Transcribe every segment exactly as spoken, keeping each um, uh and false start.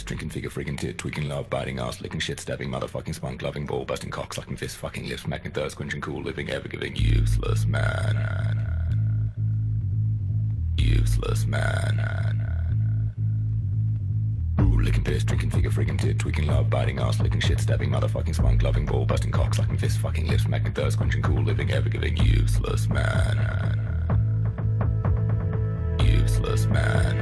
piss, drinking figure, friggin' tit, tweaking love, biting ass, licking shit, stabbing, motherfucking spunk, loving ball, busting cock, sucking fist, fucking lips, smacking thirst, quenching cool, living, ever-giving, useless man. Useless man. Ooh, licking piss, drinking figure, friggin' tit, tweaking love, biting ass, licking shit, stabbing, motherfucking spunk, loving ball, busting cock, sucking fist, fucking lips, smacking thirst, quenching cool, living, ever-giving, useless man. Useless man.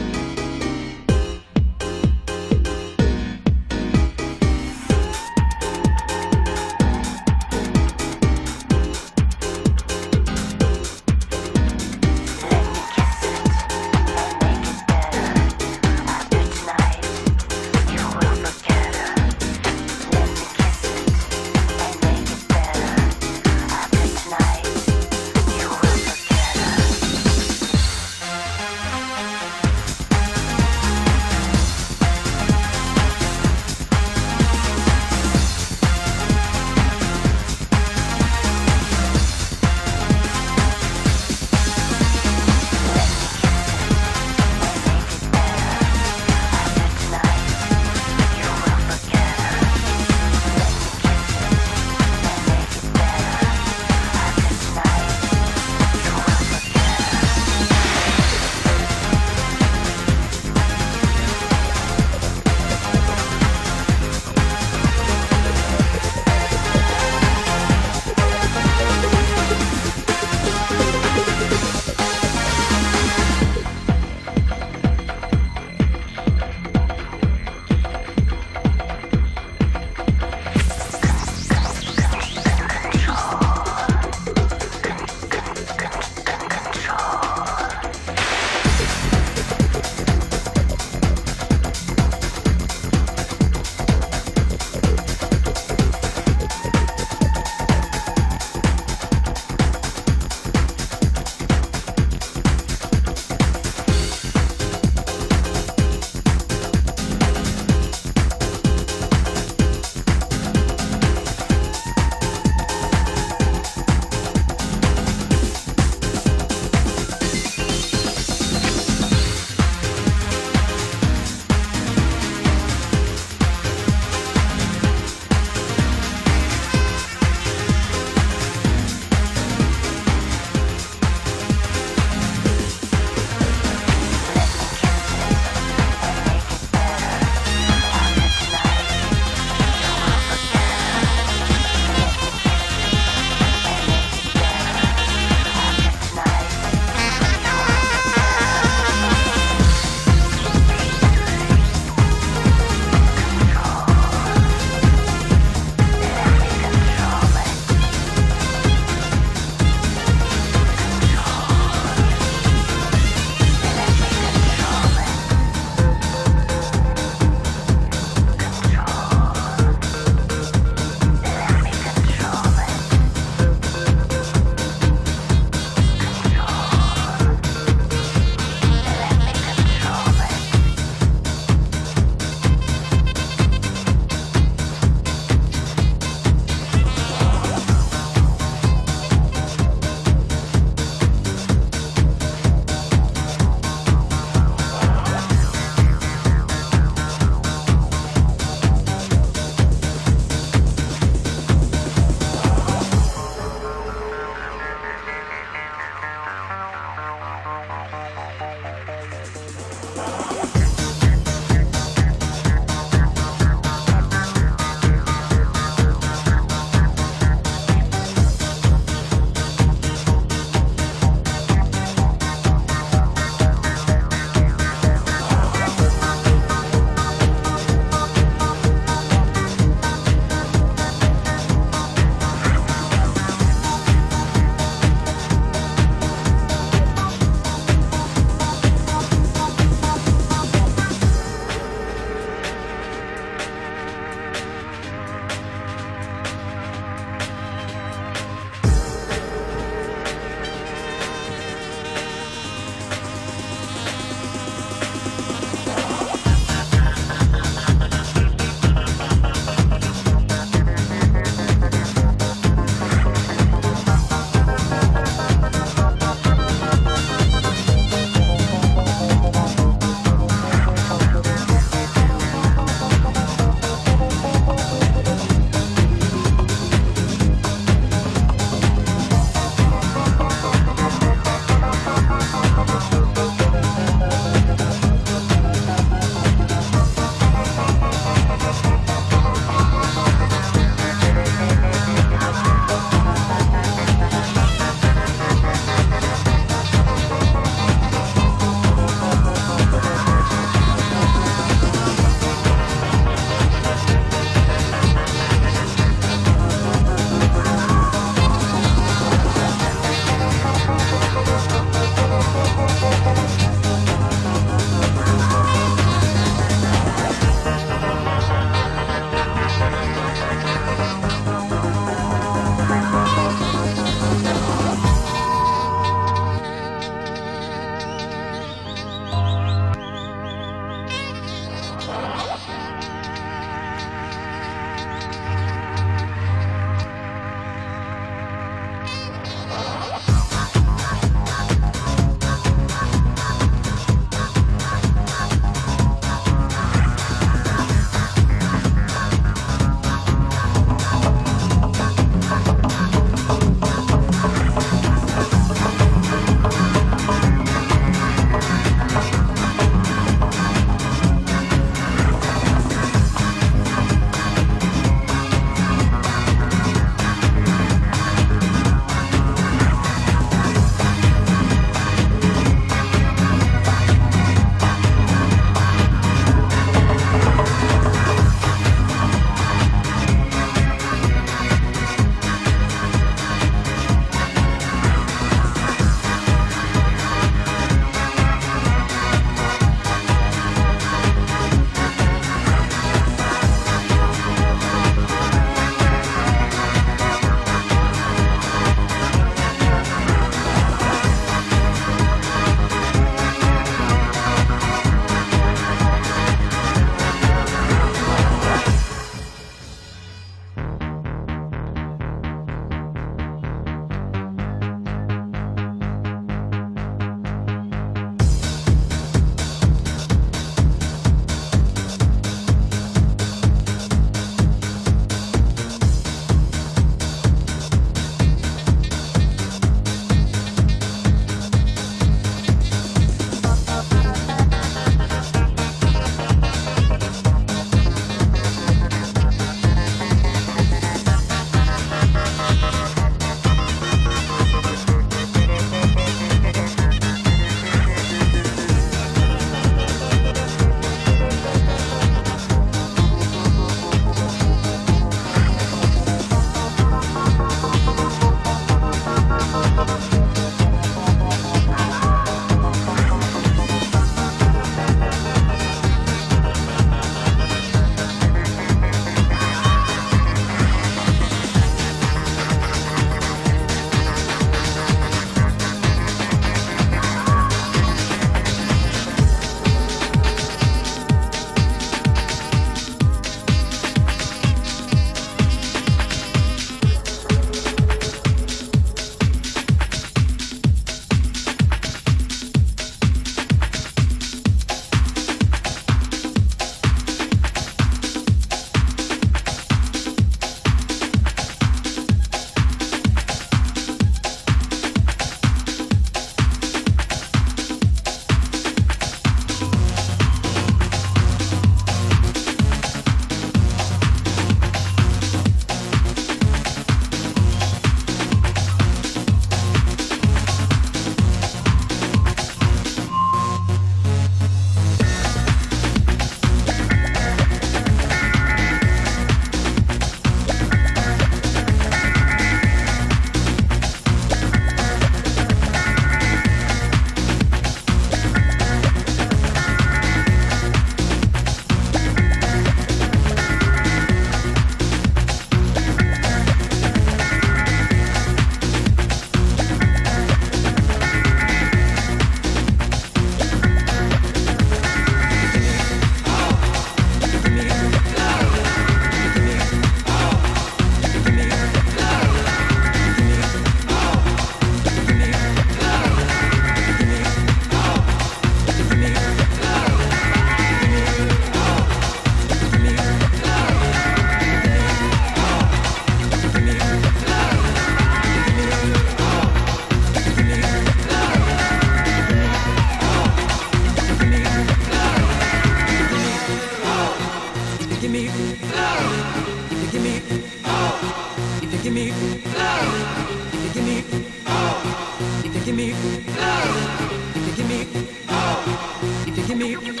me flow. You give me oh. You give me flow. You give me oh. You give me. Oh,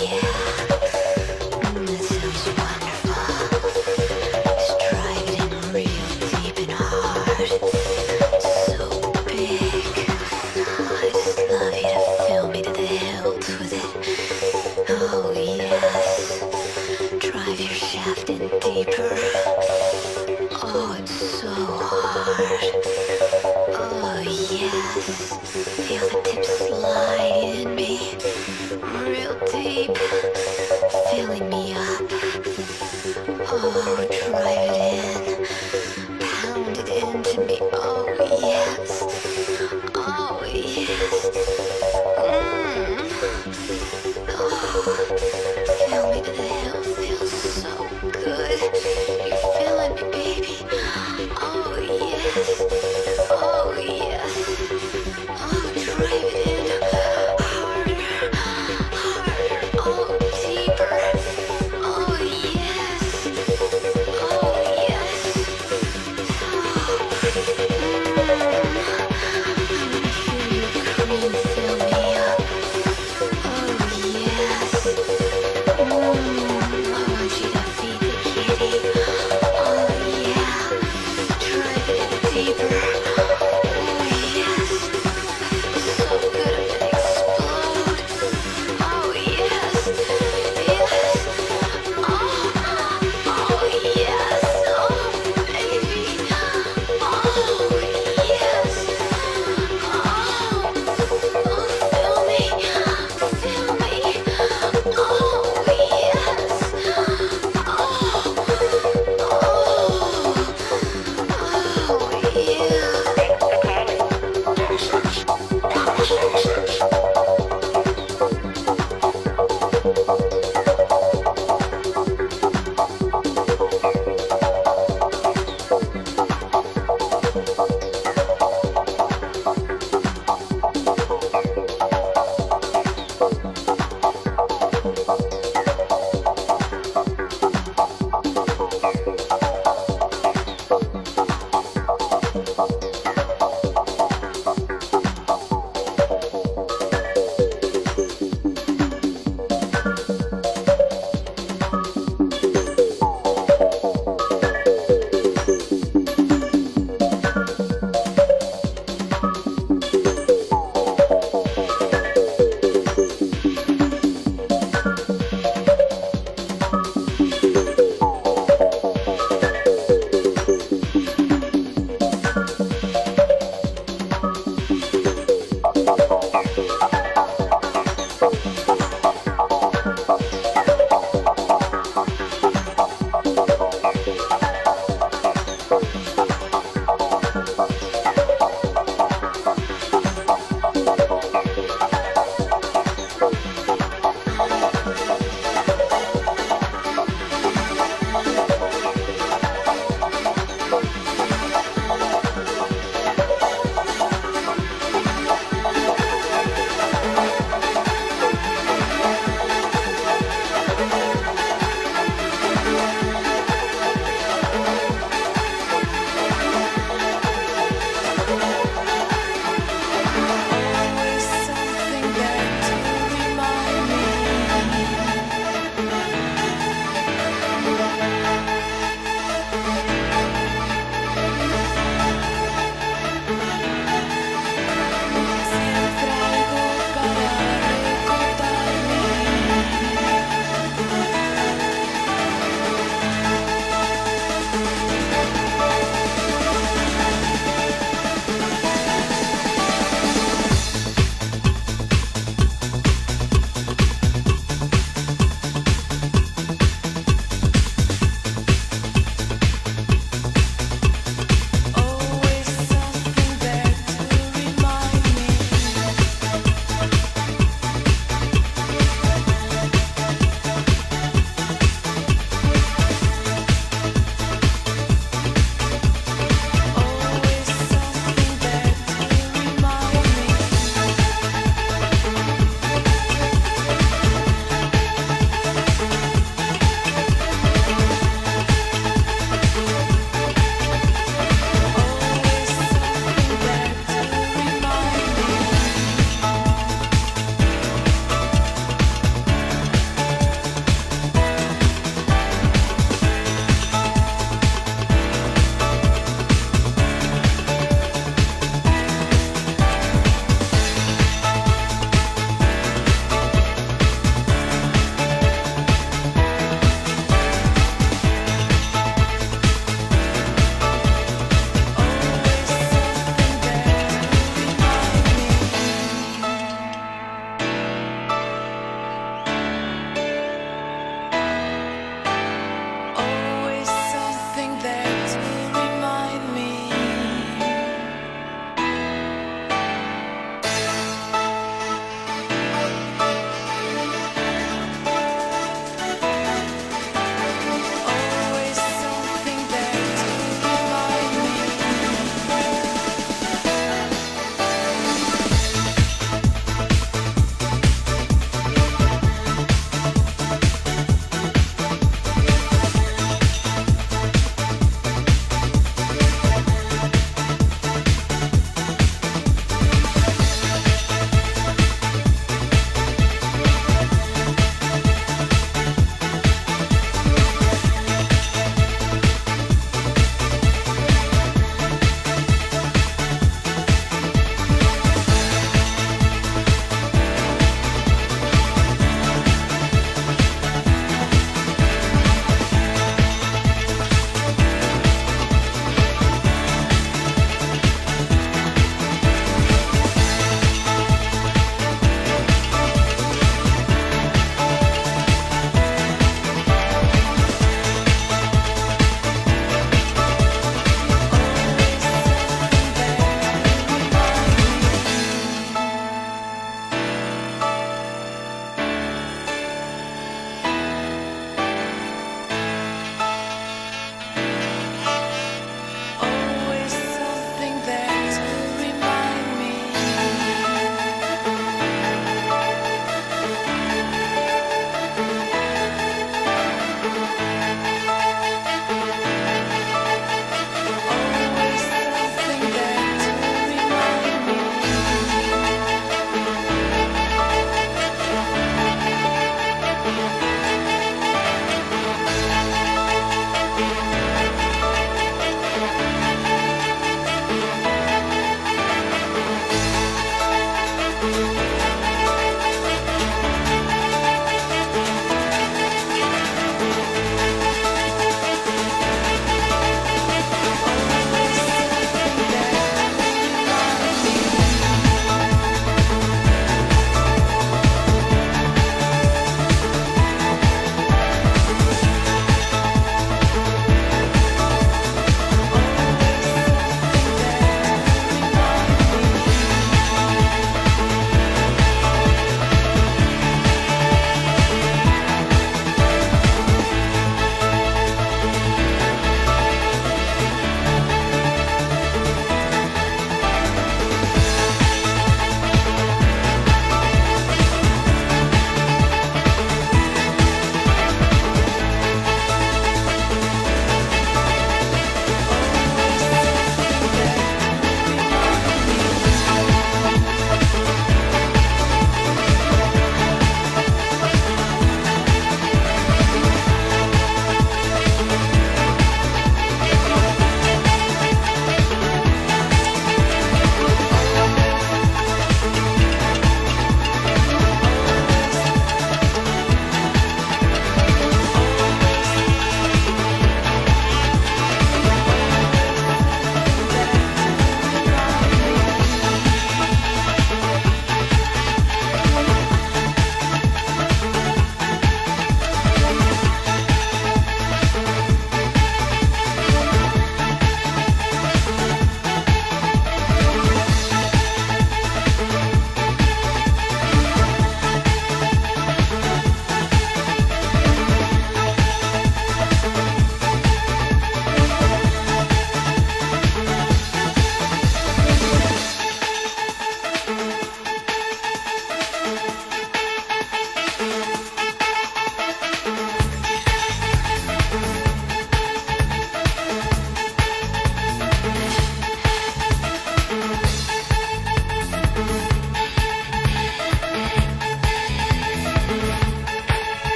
Thank you.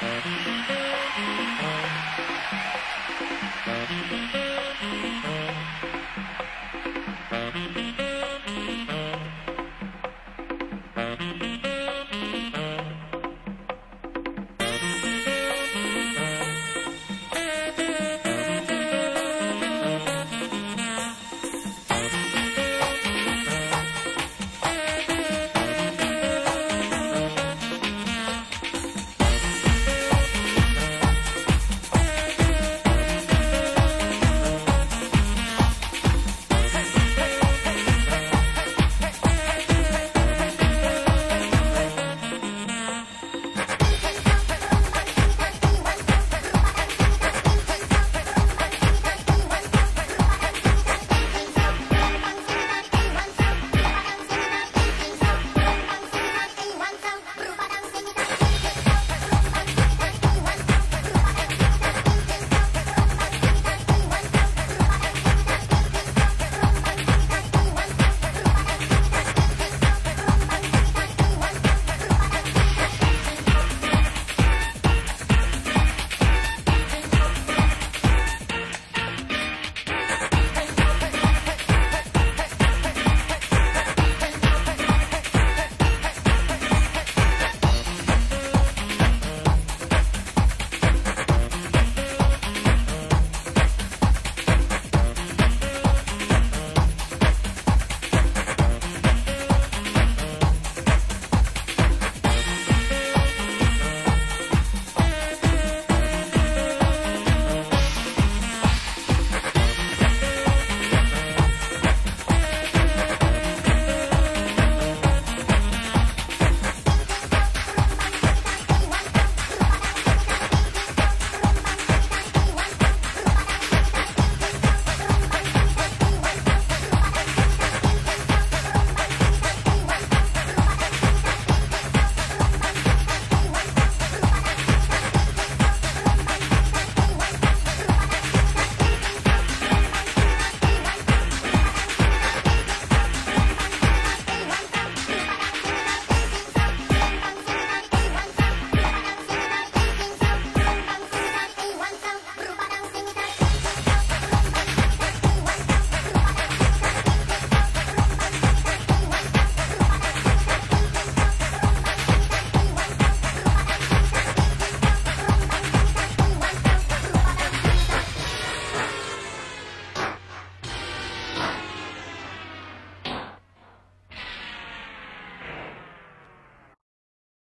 Thank you.